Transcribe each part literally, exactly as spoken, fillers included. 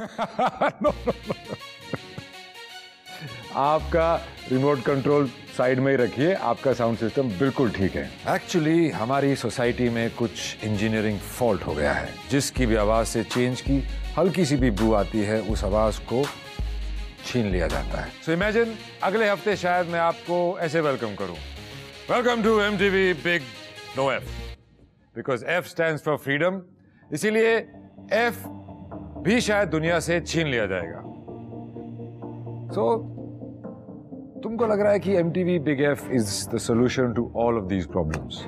no, no, no. आपका remote control side में ही रखिए, आपका साउंड सिस्टम बिल्कुल ठीक है। एक्चुअली हमारी सोसाइटी में कुछ इंजीनियरिंग फॉल्ट हो गया है। जिसकी भी आवाज़ से चेंज की हल्की सी भी बू आती है, उस आवाज़ को छीन लिया जाता है। सो इमेजिन अगले हफ्ते शायद मैं आपको ऐसे वेलकम करूं। Welcome to MTV big no F, because F stands for freedom, इसीलिए एफ भी शायद दुनिया से छीन लिया जाएगा। सो so, तुमको लग रहा है कि MTV big F is the solution to all of these problems.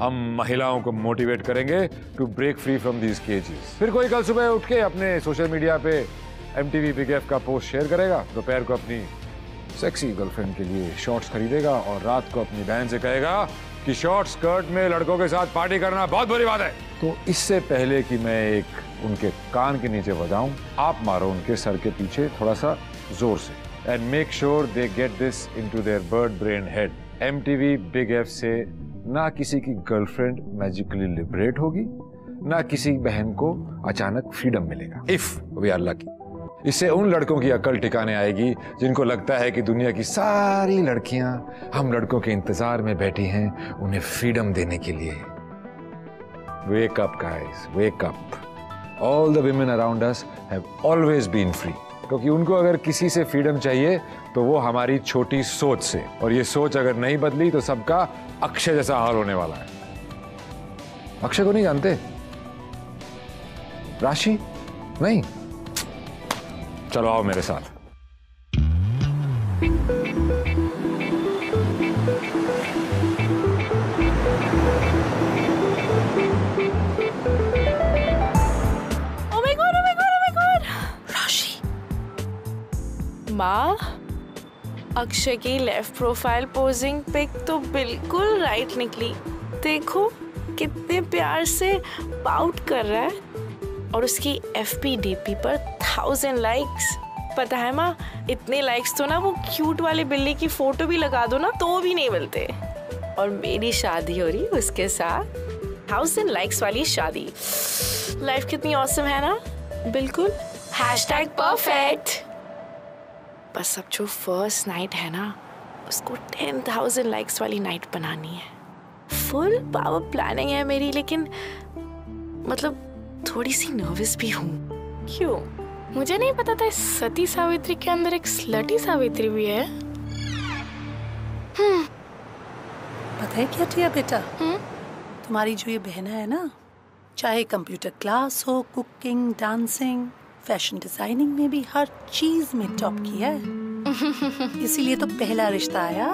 हम महिलाओं को मोटिवेट करेंगे to break free from these cages. फिर कोई कल सुबह उठ के अपने सोशल मीडिया पे एमटीवी बिग एफ का पोस्ट शेयर करेगा, दोपहर को अपनी सेक्सी गर्लफ्रेंड के लिए शॉर्ट्स खरीदेगा और रात को अपनी बहन से कहेगा कि शॉर्ट स्कर्ट में लड़कों के साथ पार्टी करना बहुत बुरी बात है। तो इससे पहले कि मैं एक उनके कान के नीचे बजाऊं, आप मारो उनके सर के पीछे थोड़ा सा जोर से, and make sure they get this into their bird brain head. MTV big F से ना किसी की गर्लफ्रेंड मैजिकली लिबरेट होगी, ना किसी बहन को अचानक फ्रीडम मिलेगा। If we are lucky. इससे उन लड़कों की अकल ठिकाने आएगी जिनको लगता है कि दुनिया की सारी लड़कियां हम लड़कों के इंतजार में बैठी हैं उन्हें फ्रीडम देने के लिए। Wake up guys, wake up. All the women around us have always been free, क्योंकि उनको अगर किसी से फ्रीडम चाहिए तो वो हमारी छोटी सोच से, और ये सोच अगर नहीं बदली तो सबका अक्षय जैसा हाल होने वाला है। अक्षय को नहीं जानते? राशि नहीं? चलो आओ मेरे साथ। Oh my God, oh my God, oh my God. राशि माँ, अक्षय की लेफ्ट प्रोफाइल पोजिंग पिक तो बिल्कुल राइट निकली। देखो कितने प्यार से पाउट कर रहा है, और उसकी एफपी डीपी पर थाउजेंड लाइक्स। पता है माँ, इतने लाइक्स तो ना वो क्यूट वाले बिल्ली की फोटो भी लगा दो ना तो भी नहीं मिलते। और मेरी शादी हो रही उसके साथ, थाउजेंड लाइक्स वाली शादी। लाइफ कितनी ऑसम है ना। बिल्कुल हैशटैग परफेक्ट। बस अब जो फर्स्ट नाइट है ना उसको टेन थाउजेंड लाइक्स वाली नाइट बनानी है। फुल पावर प्लानिंग है मेरी, लेकिन मतलब थोड़ी सी नर्वस भी हूँ। क्यों? मुझे नहीं पता था सती सावित्री के अंदर एक स्लटी सावित्री भी है। हम्म। पता है क्या टिया बेटा? हम्म? तुम्हारी जो ये बहना है ना, चाहे कंप्यूटर क्लास हो, कुकिंग, डांसिंग, फैशन डिजाइनिंग में भी हर चीज में टॉप किया है। इसीलिए तो पहला रिश्ता आया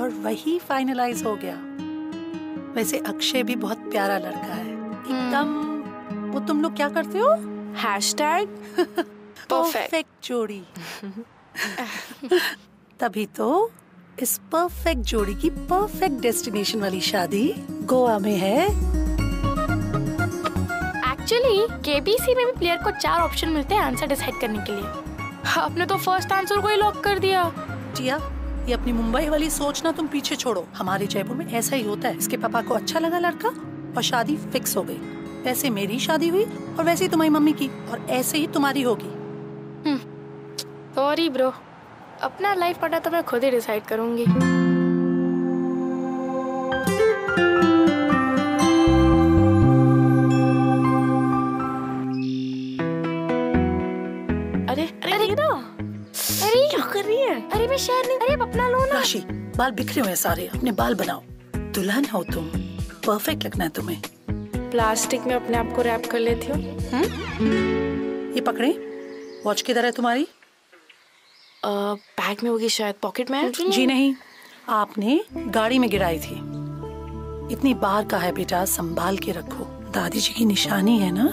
और वही फाइनलाइज हो गया। वैसे अक्षय भी बहुत प्यारा लड़का है एकदम। वो तुम लोग क्या करते हो? हैशटैग परफेक्ट जोड़ी। तभी तो इस परफेक्ट जोड़ी की परफेक्ट डेस्टिनेशन वाली शादी गोवा में है। एक्चुअली केबीसी में भी प्लेयर को चार ऑप्शन मिलते हैं आंसर डिसाइड करने के लिए। आपने तो फर्स्ट आंसर को ही लॉक कर दिया। टिया, ये अपनी मुंबई वाली सोच ना तुम पीछे छोड़ो। हमारे जयपुर में ऐसा ही होता है। इसके पापा को अच्छा लगा लड़का और शादी फिक्स हो गई। वैसे मेरी शादी हुई और वैसे ही तुम्हारी मम्मी की, और ऐसे ही तुम्हारी होगी। हम्म, सॉरी ब्रो, अपना लाइफ पार्टनर तो मैं खुद ही डिसाइड करूंगी। अरे अरे ये ना, अरे क्या कर रही है? अरे मैं शेयर नहीं। अरे अपना लो ना। राशि, बाल बिखरे हुए सारे, अपने बाल बनाओ। दुल्हन हो तुम, परफेक्ट लगना है तुम्हें। प्लास्टिक में अपने आप को रैप कर लेती हो। ये पकड़े, वॉच किधर है तुम्हारी? बैग में होगी शायद, पॉकेट में। जी नहीं, आपने गाड़ी में गिराई थी। इतनी बार का है बेटा, संभाल के रखो। दादी जी की निशानी है ना।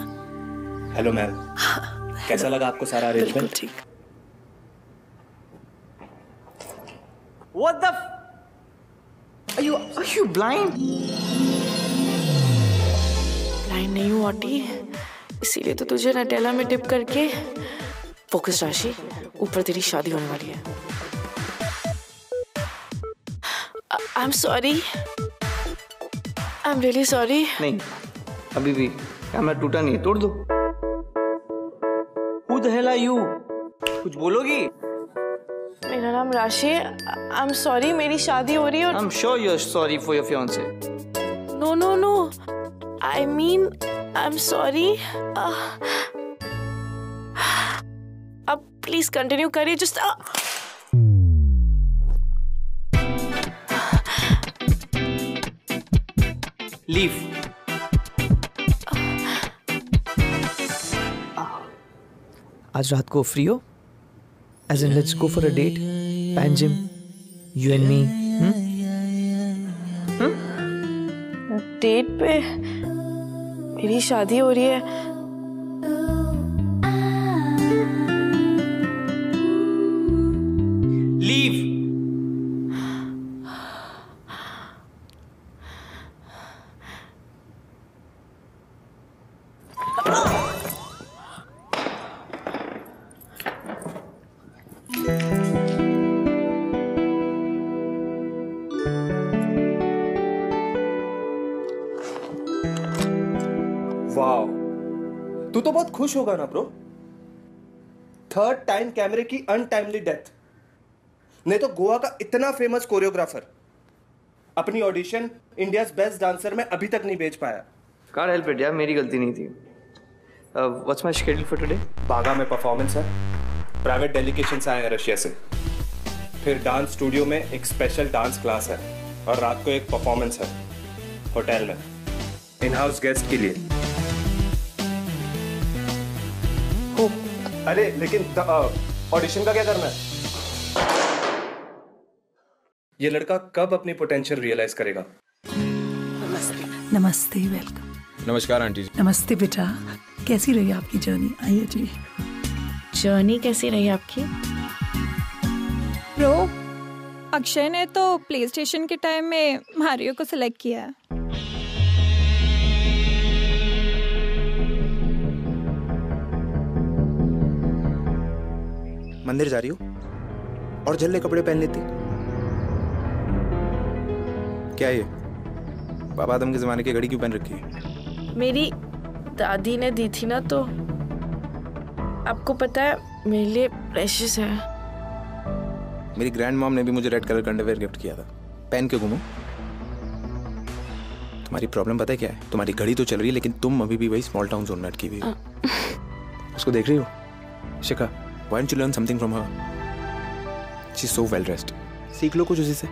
हेलो मैम, कैसा लगा आपको सारा अरेंजमेंट? ठीक। What the? Are you are you blind? नहीं हुआ टी, इसीलिए तो तुझे नटेला में डिप करके। फोकस राशि, ऊपर तेरी शादी होने वाली है। I am sorry, I am really sorry. नहीं, अभी भी कैमरा टूटा नहीं है, तोड़ दो। Who the hell are you? कुछ बोलोगी? मेरा नाम राशि। I'm sorry, मेरी शादी हो रही है। I'm sure you're sorry for your fiance. No, no, no. I mean, I'm sorry. अब please continue करिए just. Leave. आज रात को फ्री हो? As in, let's go for a date. Pan gym. You and me. Hmm? Hmm? Date पे मेरी शादी हो रही है. Leave. वाव, तू तो बहुत खुश होगा ना ब्रो। थर्ड टाइम कैमरे की अनटाइमली डेथ। नहीं तो गोवा का इतना फेमस कोरियोग्राफर अपनी ऑडिशन इंडियाज बेस्ट डांसर में अभी तक नहीं भेज पाया। कांट हेल्प इट यार, मेरी गलती नहीं थी। What's my schedule for today? बागा में परफॉर्मेंस है, प्राइवेट डेलीगेशंस आए हैं रशिया से, फिर डांस स्टूडियो में एक स्पेशल डांस क्लास है और रात को एक परफॉर्मेंस है होटल में इन हाउस गेस्ट के लिए। अरे लेकिन ऑडिशन का क्या करना है? ये लड़का कब अपनी पोटेंशियल रियलाइज करेगा? नमस्ते। नमस्ते, वेलकम। नमस्कार आंटी जी। नमस्ते बेटा, कैसी रही आपकी जर्नी? आइए जी। जर्नी कैसी रही आपकी? ब्रो, अक्षय ने तो प्लेस्टेशन के टाइम में मारियो को सिलेक्ट किया। मंदिर जा रही हो और झल्ले कपड़े पहन लेती। क्या ये बाबा आदम के जमाने की घड़ी क्यों पहन रखी है? मेरी दादी ने दी थी ना, तो आपको पता है मेरे लिए प्रेशियस है। मेरी ग्रैंड मॉम ने भी मुझे रेड कलर का अंडरवेयर गिफ्ट किया था, पहन के घूमो। तुम्हारी प्रॉब्लम पता है क्या है? तुम्हारी घड़ी तो चल रही है लेकिन तुम अभी भी वही स्मॉल टाउन जोन में अटकी हुई हो। उसको देख रही हो? शिखा, Why don't you learn something from her? She's so well dressed. सीख लो कुछ उसी से।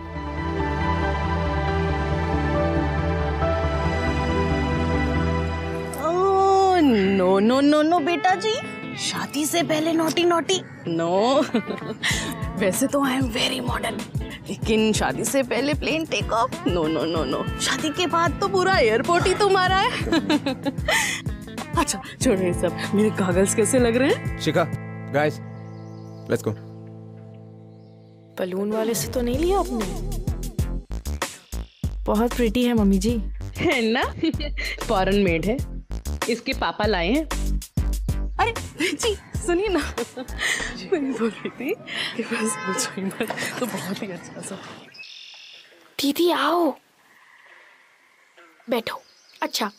Oh no no no no बेटा जी, शादी से पहले naughty naughty no। वैसे तो I am very modern, लेकिन शादी से पहले plane take off no no no no। शादी के बाद तो पूरा एयरपोर्ट ही तुम्हारा है। अच्छा छोड़ो ये सब, मेरे goggles कैसे लग रहे हैं? शिखा, Guys, let's go. बलून वाले से तो नहीं लिया आपने? बहुत प्रिटी है मम्मी जी, है ना? फॉरेन मेड है, इसके पापा लाए हैं। अरे जी सुनिए ना, मैं बोल रही थी कि बस पूछो ही मत, तो बहुत ही अच्छा सा। दीदी आओ, बैठो। अच्छा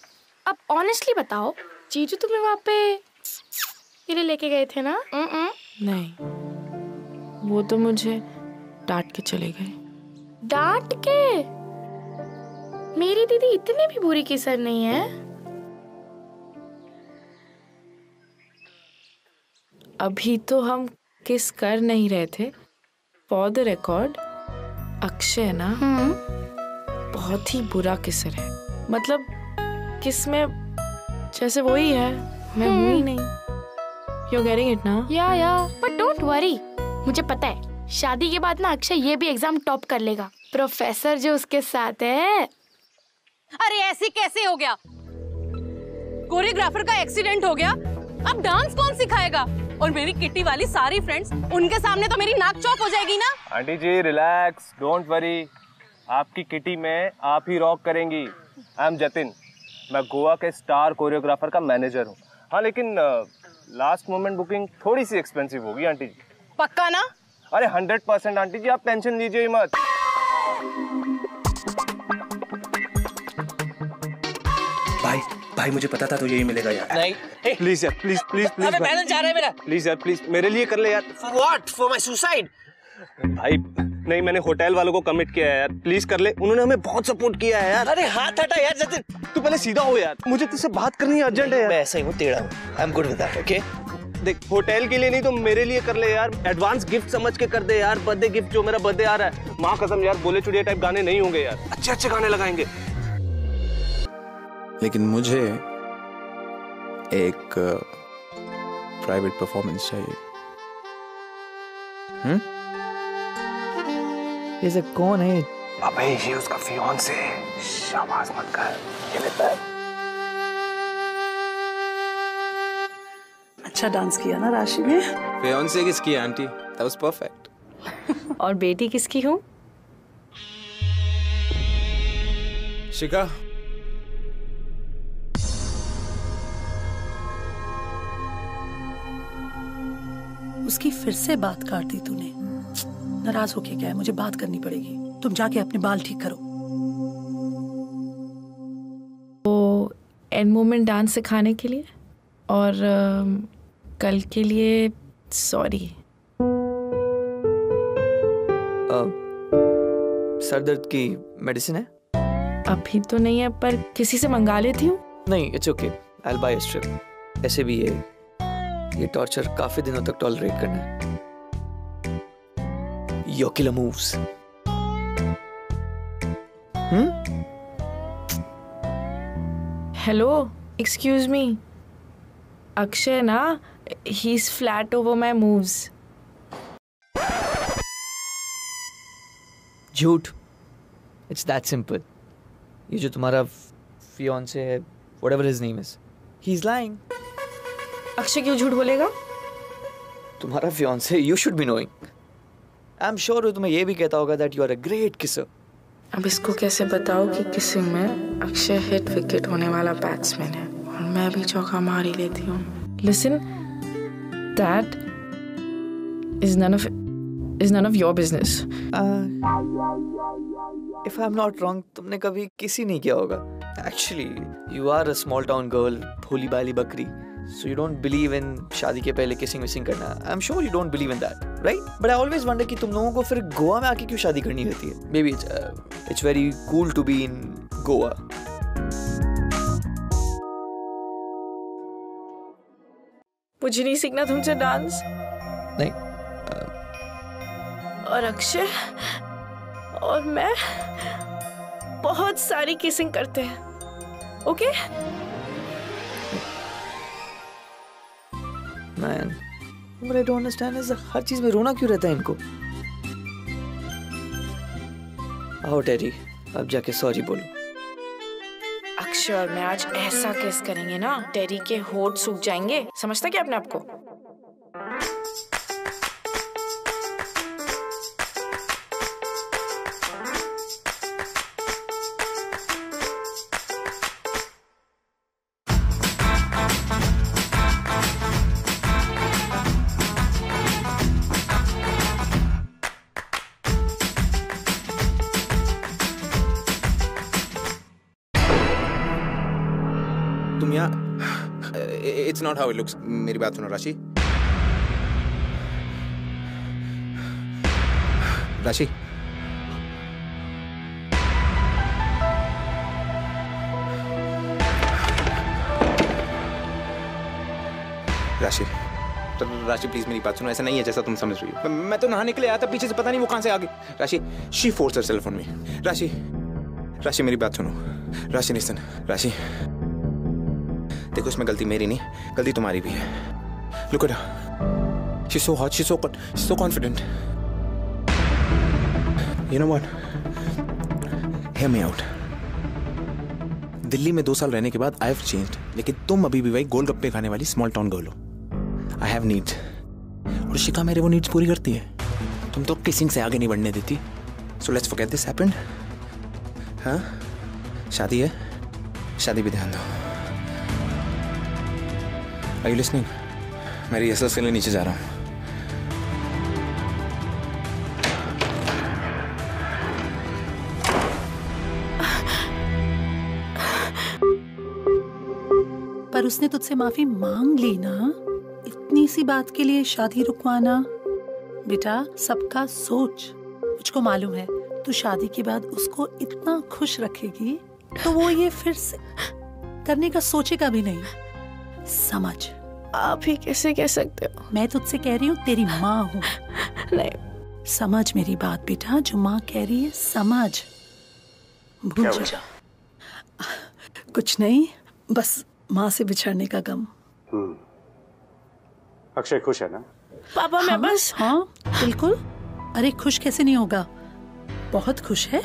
अब ऑनेस्टली बताओ, जीजू तुम्हें वहाँ पे लेके गए थे ना? नहीं, वो तो मुझे डांट के चले गए। डांट के? मेरी दीदी इतनी भी बुरी किस्म नहीं है। अभी तो हम किस कर नहीं रहे थे। फॉर द रिकॉर्ड, अक्षय ना बहुत ही बुरा किसर है। मतलब किस में जैसे वो ही है, मैं हूं ही नहीं। You're getting it now? Yeah, yeah. But don't worry. मुझे पता है शादी के बाद ना अक्षय ये भी एग्जाम टॉप कर लेगा। प्रोफेसर जो उसके साथ है। अरे ऐसे कैसे हो गया? कोरियोग्राफर का एक्सीडेंट हो गया, अब डांस कौन सिखाएगा? और मेरी किटी वाली सारी फ्रेंड्स, उनके सामने तो मेरी नाक चौक हो जाएगी ना। Aunty ji relax, don't worry. आपकी किटी में आप ही रॉक करेंगी। आई एम जतिन, मैं गोवा के स्टार कोरियोग्राफर का मैनेजर हूँ। हाँ लेकिन लास्ट मोमेंट बुकिंग थोड़ी सी एक्सपेंसिव होगी आंटी जी। पक्का ना? अरे हंड्रेड परसेंट आंटी जी, आप टेंशन लीजिए ही मत। भाई भाई भाई मुझे पता था तुझे ही मिलेगा यार। नहीं प्लीज यार, प्लीज प्लीज प्लीज अबे बैलेंस जा रहा है मेरा। प्लीज यार प्लीज मेरे लिए कर ले यार। For what? For my suicide? भाई नहीं, मैंने होटल वालों को कमिट किया है यार, प्लीज कर ले, उन्होंने हमें बहुत सपोर्ट किया है यार। अरे हाथ हटा यार जतिन, तू पहले सीधा हो यार, मुझे तुझसे बात करनी अर्जेंट है यार। मैं ऐसा ही हूँ, टेढ़ा हूँ। I am good with that. Okay देख, होटल के लिए नहीं तो मेरे लिए कर ले यार, एडवांस गिफ्ट समझ के कर दे यार, बर्थडे गिफ्ट जो मेरा बर्थडे आ रहा है। माँ कसम यार, बोले चुड़िया टाइप गाने नहीं होंगे यार, अच्छे अच्छे गाने लगाएंगे। लेकिन मुझे एक प्राइवेट परफॉर्मेंस चाहिए। हम्म? ये सब कौन है? अबे ये उसका फियांसे है। शाबाश मत कर, ये लेता है। अच्छा डांस किया ना राशि ने। फियांसे किसकी है आंटी? That was perfect. और बेटी किसकी हूँ? शिका। उसकी फिर से बात काट दी तूने। नाराज होके क्या है, मुझे बात करनी पड़ेगी। तुम जाके अपने बाल ठीक करो। वो एंड मोमेंट डांस सिखाने के लिए और uh, कल के लिए सॉरी। uh, सर दर्द की मेडिसिन है? अभी तो नहीं है, पर किसी से मंगा लेती हूँ। नहीं, it's okay, I will buy a strip. ऐसे भी है ये टॉर्चर काफी दिनों तक टॉलरेट करना है। Your killer moves. Hmm? Hello, excuse me, Akshay ना, he is flat over my moves. झूठ, इट्स दैट सिंपल। ये जो तुम्हारा फियांसे है, whatever his name is, he is lying. Akshay क्यों झूठ बोलेगा? तुम्हारा fiance, you should be knowing. I am sure तुम्हें ये भी कहता होगा that you are a great kisser. अब इसको कैसे बताओ कि किसिंग में अक्षय हिट विकेट होने वाला बैट्समैन है और मैं भी चौका मार ही लेती हूँ। Listen, that is none of is none of your business. If I am not wrong, तुमने कभी किसी नहीं किया होगा। Actually you are a small town girl, भोली भाली बकरी। So you don't believe in शादी के पहले kissing विसिंग करना। I'm sure you don't believe in that, right? But I always wonder कि तुम लोगों को फिर गोवा में आके क्यों शादी करनी होती है? Maybe it's uh, it's very cool to be in Goa. मुझे नहीं सीखना तुमसे डांस। नहीं। uh, और अक्षय और मैं बहुत सारी kissing करते हैं, okay? Man, but I don't understand is हर चीज में रोना क्यों रहता है इनको। आओ टेरी, अब जाके सॉरी बोलो। अक्षय और मैं आज ऐसा केस करेंगे ना, टेरी के होठ सूख जाएंगे। समझता क्या अपने आप को? It's not how it looks. मेरी बात सुनो राशि। राशि, राशि, तो राशि प्लीज मेरी बात सुनो। ऐसा नहीं है जैसा तुम समझ रही हो। मैं तो नहाने के लिए आया था, पीछे से पता नहीं वो कहां से आ गई। राशि, she forced herself on me. राशि, राशि मेरी बात सुनो। राशि निसन, राशि देखो, इसमें गलती मेरी नहीं, गलती तुम्हारी भी है। Look at her, she is so hot, she is so caught, she is so confident. You know what, hear me out. Delhi में दो साल रहने के बाद आई हैव चेंज्ड, लेकिन तुम अभी भी वही गोलगप्पे खाने वाली स्मॉल टाउन गर्ल हो। आई हैव नीड्स, और शिका मेरे वो नीड्स पूरी करती है। तुम तो किसिंग से आगे नहीं बढ़ने देती। So let's forget this happened. हाँ, शादी है, शादी भी ध्यान दो। Are you listening? मैं रिहर्सल के लिए नीचे जा रहा हूँ। अगर उसने तुझसे माफी मांग ली ना इतनी सी बात के लिए शादी रुकवाना, बेटा सबका सोच। मुझको मालूम है तू शादी के बाद उसको इतना खुश रखेगी तो वो ये फिर से करने का सोचेगा भी नहीं। समझ। आप ही कैसे कह सकते हो? मैं तुझसे कह रही हूँ, तेरी माँ हूँ। नहीं समझ मेरी बात बेटा, जो माँ कह रही है समझ। भूल जा। कुछ नहीं, बस माँ से बिछड़ने का गम। अक्षय खुश है ना? पापा मैं बस हाँ बिल्कुल। अरे खुश कैसे नहीं होगा, बहुत खुश है।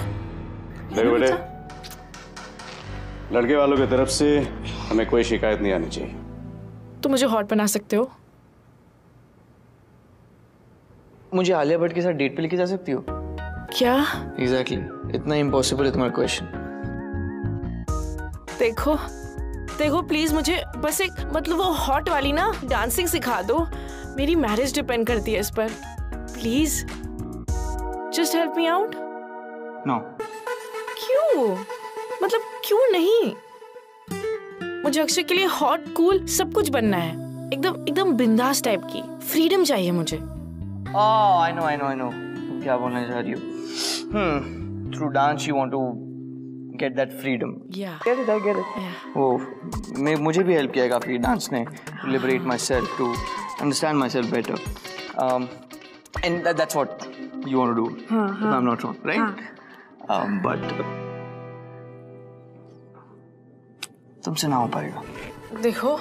लड़के वालों की तरफ से हमें कोई शिकायत नहीं आनी चाहिए। तो मुझे हॉट बना सकते हो? मुझे आलिया भट्ट के साथ डेट पे लेके जा सकती हो क्या? Exactly exactly. इतना इम्पॉसिबल है तुम्हारा क्वेश्चन। देखो देखो प्लीज मुझे बस एक मतलब वो हॉट वाली ना डांसिंग सिखा दो, मेरी मैरिज डिपेंड करती है इस पर। Please just help me out. No. क्यों? मतलब क्यों नहीं? मुझे अक्षय के लिए हॉट कूल सब कुछ बनना है, एकदम एकदम बिंदास टाइप की फ्रीडम चाहिए मुझे। Oh I know I know I know क्या बोलना चाह रही हो। Hmm through dance you want to get that freedom. Yeah get it I get it. Oh मैं मुझे भी हेल्प किया काफी डांस ने to liberate myself to understand myself better um and that, that's what you want to do huh, if huh. I'm not wrong right huh. um but तुमसे ना हो पाएगा। देखो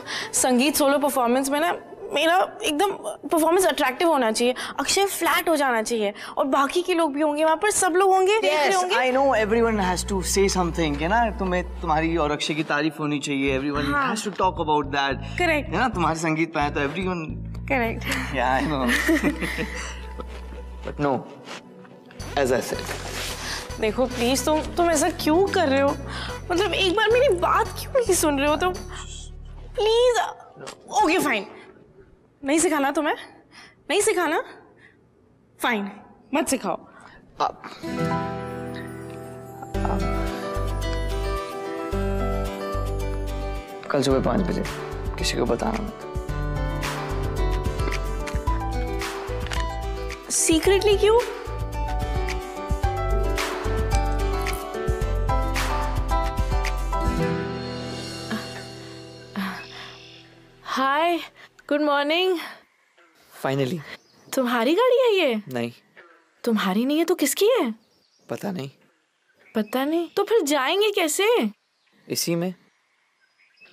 संगीत सोलो परफॉर्मेंस में ना मेरा एकदम परफॉर्मेंस अट्रैक्टिव होना चाहिए, अक्षय फ्लैट हो जाना चाहिए और बाकी के लोग भी होंगे वहाँ पर, सब लोग होंगे। yes, I know everyone has to say something, है ना? तुम्हें तुम्हारी और अक्षय की तारीफ होनी चाहिए। everyone हाँ. has to talk about that, correct है ना? तुम्हारे संगीत पे तो everyone correct yeah I know but no as I said देखो प्लीज तुम तुम ऐसा क्यों कर रहे हो? मतलब एक बार मेरी बात क्यों नहीं सुन रहे हो तुम? प्लीज ओके फाइन, नहीं सिखाना तुम्हें, नहीं सिखाना फाइन, मत सिखाओ। आप, आप, कल सुबह पाँच बजे किसी को बताना मत। सीक्रेटली क्यों? Hi good morning. फाइनली। तुम्हारी गाड़ी है ये? नहीं। तुम्हारी नहीं है तो किसकी है? पता नहीं। पता नहीं तो फिर जाएंगे कैसे? इसी में।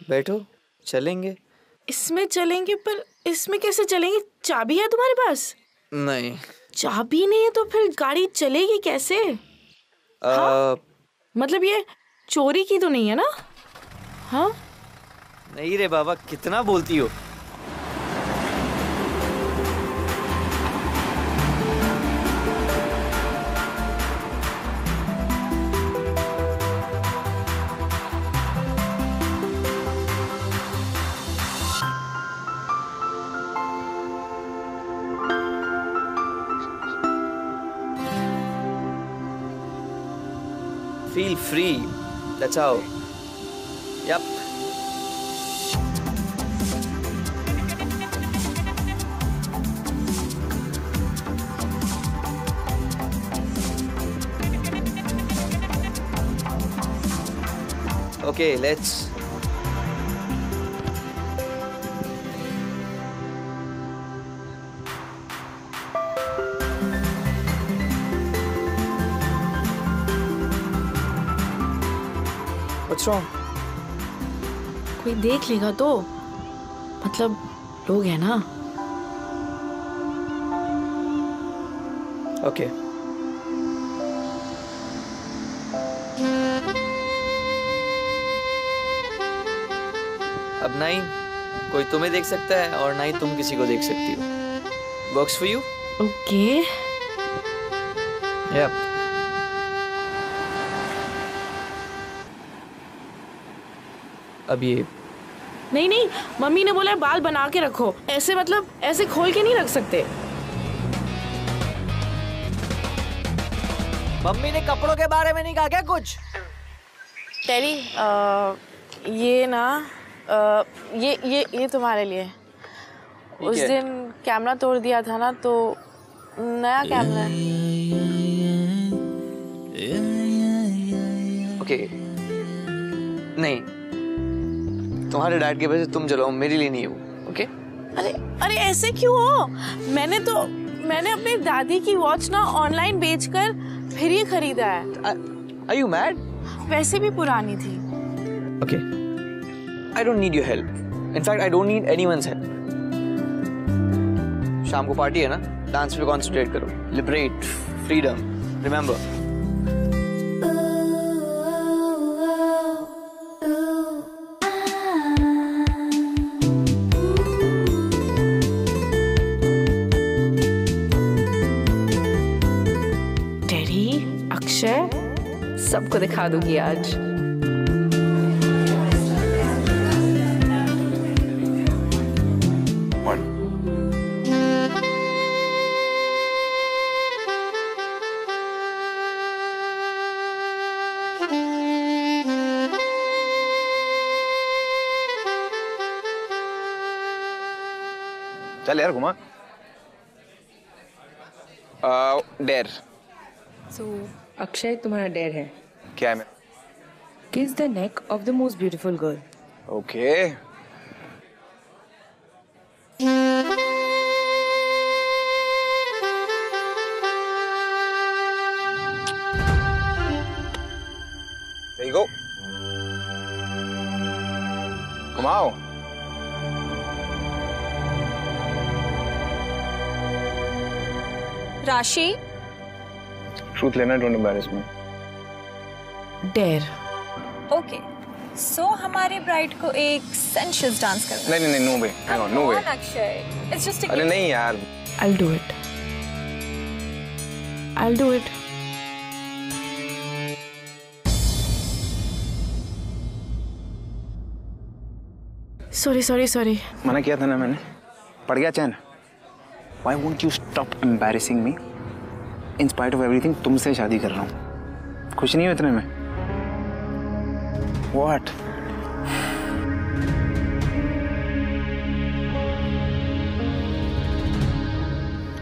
बैठो चलेंगे। इसमें चलेंगे, पर इसमें कैसे चलेंगे? चाबी है तुम्हारे पास? नहीं। चाबी नहीं है तो फिर गाड़ी चलेगी कैसे? आ... हाँ? मतलब ये चोरी की तो नहीं है ना? हाँ नहीं रे बाबा, कितना बोलती हो। Feel free. That's how. Yep. Okay, let's. कोई देख लेगा तो, मतलब लोग है ना। Okay okay. अब ना ही कोई तुम्हें देख सकता है और ना ही तुम किसी को देख सकती हो। Works for you? Okay yup. अब ये नहीं नहीं, मम्मी ने बोला बाल बना के रखो ऐसे, मतलब ऐसे खोल के नहीं रख सकते। मम्मी ने कपड़ों के बारे में नहीं कहा क्या कुछ? टेरी, ये ना आ, ये ये ये तुम्हारे लिए। उस दिन कैमरा तोड़ दिया था ना, तो नया कैमरा है। ओके नहीं, तुम्हारे डैड के पैसे तुम जलाओ, मेरे लिए नहीं है वो। ओके अरे अरे ऐसे क्यों हो? मैंने तो मैंने अपनी दादी की वॉच ना ऑनलाइन बेचकर फिर ही खरीदा है। Are you mad? वैसे भी पुरानी थी। Okay, I don't need your help. In fact, I don't need anyone's help. शाम को पार्टी है ना, डांस पे कॉन्सेंट्रेट करो। Liberate, freedom, remember. सबको दिखा दूंगी आज। One. चल यार घुमा। डेर। So अक्षय तुम्हारा डेर है। क्या है मैं? Kiss the neck of the most beautiful girl. Okay. There you go. Come out. राशि। Truth लेना, don't embarrass me. Dare. Okay, so हमारे ब्राइड को एक सेंशुअस डांस करना। नहीं नहीं नहीं, no way, no no way. Akshay, it's just अरे नहीं यार। I do it. I do it. Sorry sorry sorry. मना किया था ना मैंने। पड़ गया चैन। Why won't you stop embarrassing me? In spite of everything, तुमसे शादी कर रहा हूँ। खुश नहीं हो इतने में? What?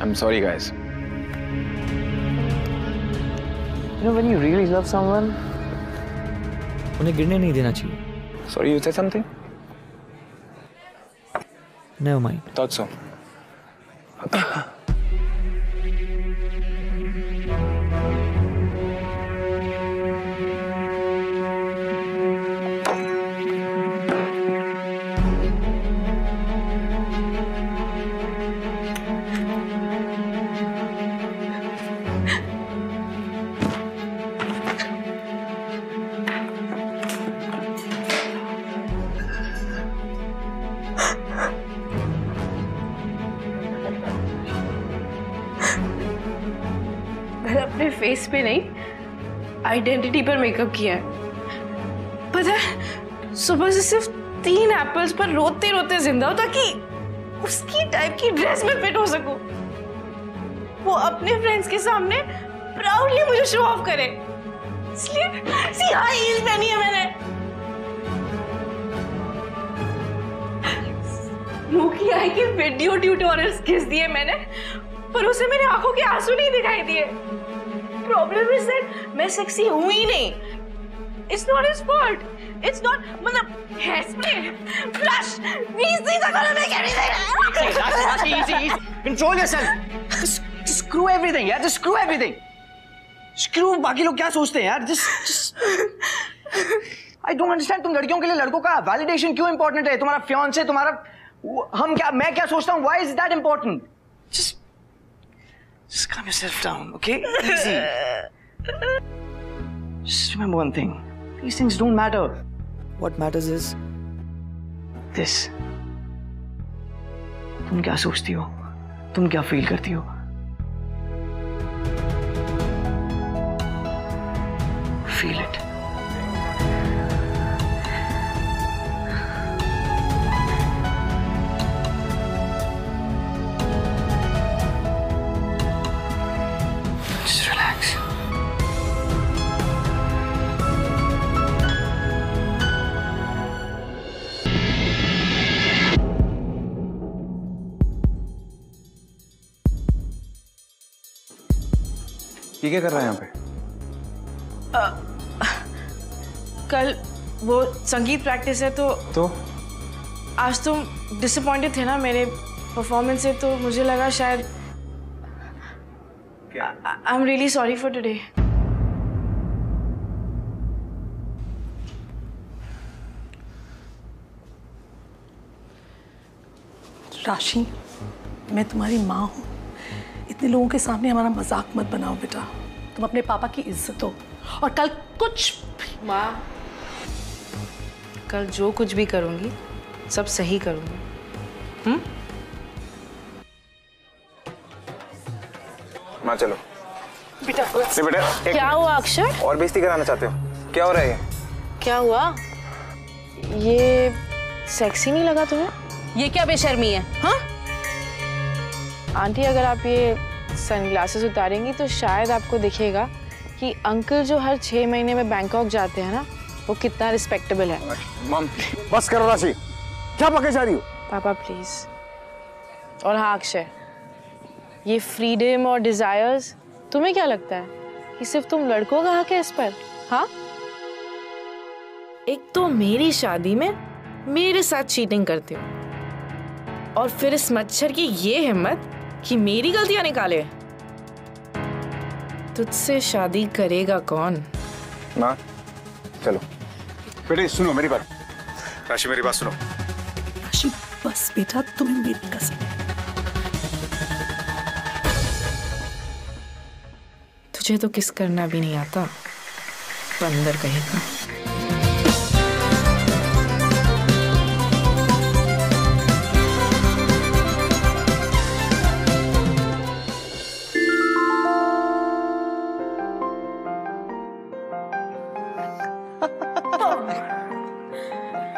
I'm sorry, guys. You know, when you really love someone, उन्हें गिरने नहीं देना चाहिए। Sorry, you said something? Never mind. Thought so. अपने फेस पे नहीं, आइडेंटिटी पर मेकअप किया है। पता है, सुबह से सिर्फ तीन एप्पल्स पर रोते रोते जिंदा हो ताकि उसकी टाइप की ड्रेस में फिट हो सकूं। वो अपने फ्रेंड्स के सामने प्राउडली मुझे शो ऑफ करे, इसलिए सी हाई हील्स पहनी है मैंने। मुकी आई के वीडियो ट्यूटोरियल्स खींच दिए मैंने, पर उसे मेरे आंखों के आंसू नहीं दिखाई दिए। प्रॉब्लम इज दैट मैं सेक्सी हूं ही नहीं। It's not his fault, it's not मतलब हेयर स्प्रे, ब्लश, नीस नहीं था कलर में कैरी नहीं। Rashi easy easy control yourself. Just screw everything यार, जस्ट स्क्रू एवरीथिंग। स्क्रू बाकी लोग क्या सोचते हैं यार। जस्ट आई डोंट अंडरस्टैंड, तुम लड़कियों के लिए लड़कों का वैलिडेशन क्यों इंपॉर्टेंट है? तुम्हारा फियांसे, तुम्हारा हम क्या, मैं क्या सोचता हूं, why is that important? Just Just calm yourself down, okay? Easy. Just remember one thing. These things don't matter. What matters is this. तुम क्या सोचती हो? तुम क्या फील करती हो? Feel it. ये क्या कर रहा है यहाँ पे? आ, कल वो संगीत प्रैक्टिस है तो तो आज तुम डिसअपॉइंटेड थे ना मेरे परफॉर्मेंस से, तो मुझे लगा शायद। I am really sorry for today. Rashi, मैं तुम्हारी माँ हूँ। इतने लोगों के सामने हमारा मजाक मत बनाओ बेटा। तुम अपने पापा की इज्जत हो। और कल कुछ भी। माँ, कल जो कुछ भी करूँगी सब सही करूँगी। हम्म? माँ चलो। बेटा, बेटा क्या हुआ अक्षर? और बेइज्जती कराना चाहते हो? क्या हो रहा है? क्या हुआ? ये सेक्सी नहीं लगा तुम्हें? ये क्या बेशर्मी है? हाँ आंटी, अगर आप ये सनग्लासेस उतारेंगी तो शायद आपको दिखेगा कि अंकल जो हर छह महीने में बैंकॉक जाते हैं ना, वो कितना रिस्पेक्टेबल है। मम बस करो राशि, क्या पके जा रही हो? पापा प्लीज। और हाँ अक्षय, ये फ्रीडम और डिजायर्स, तुम्हें क्या लगता है कि सिर्फ तुम लड़कों का हक है इस पर? हाँ, एक तो मेरी शादी में मेरे साथ चीटिंग करते हो और फिर इस मच्छर की ये हिम्मत कि मेरी गलतियां निकाले। तुझसे शादी करेगा कौन? माँ चलो। बेटे सुनो मेरी बात। राशि मेरी बात सुनो। राशि बस बेटा, तुम मेरी कसम। तुझे तो किस करना भी नहीं आता, बंदर कहेगा।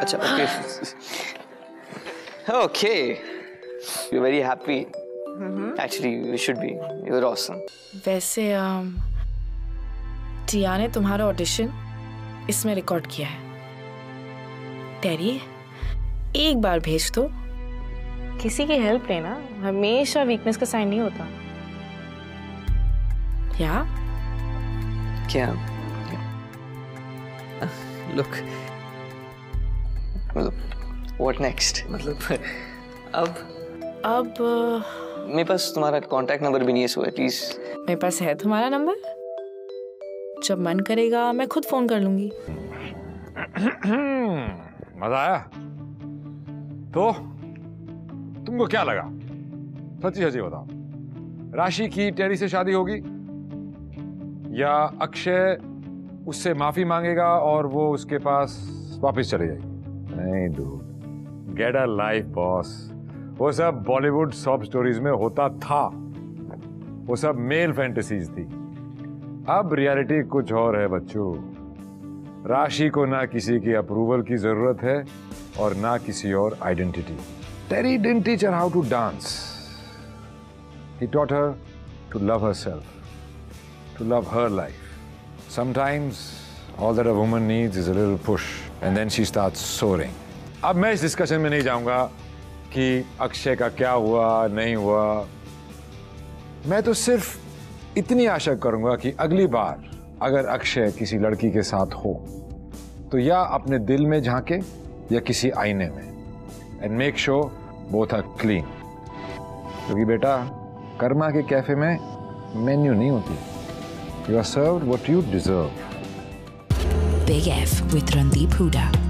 अच्छा, okay. Okay. You're very happy. Mm-hmm. Actually, you should be. You're awesome. वैसे टिया ने तुम्हारा ऑडिशन इसमें रिकॉर्ड किया है। टेरी, एक बार भेज दो। किसी की हेल्प लेना, हमेशा वीकनेस का साइन नहीं होता। क्या? क्या? Look. मतलब what next? मतलब अब अब uh, मेरे पास तुम्हारा कांटेक्ट नंबर भी नहीं है, so at least मेरे पास है तुम्हारा नंबर। जब मन करेगा मैं खुद फोन कर लूंगी। मजा आया? तो तुमको क्या लगा? सच्ची सच्ची बताओ, राशि की टेरी से शादी होगी या अक्षय उससे माफी मांगेगा और वो उसके पास वापस चले जाएगी? नहीं dude, get a life boss. वो सब बॉलीवुड सॉप स्टोरीज में होता था, वो सब मेल फैंटेसीज थी। अब रियलिटी कुछ और है बच्चों। राशि को ना किसी की अप्रूवल की जरूरत है और ना किसी और identity. Terry didn't teach her how to dance, he taught her to love herself, to love her life. Sometimes all that a woman needs is a little push and then she starts soaring. अब मैं इस discussion में नहीं जाऊंगा कि अक्षय का क्या हुआ नहीं हुआ। मैं तो सिर्फ इतनी आशा करूंगा कि अगली बार अगर अक्षय किसी लड़की के साथ हो तो या अपने दिल में झांके या किसी आईने में, and make sure both are clean. क्योंकि बेटा कर्मा के कैफे में मेन्यू नहीं होती। You are served what you deserve. Big F with Randeep Hooda.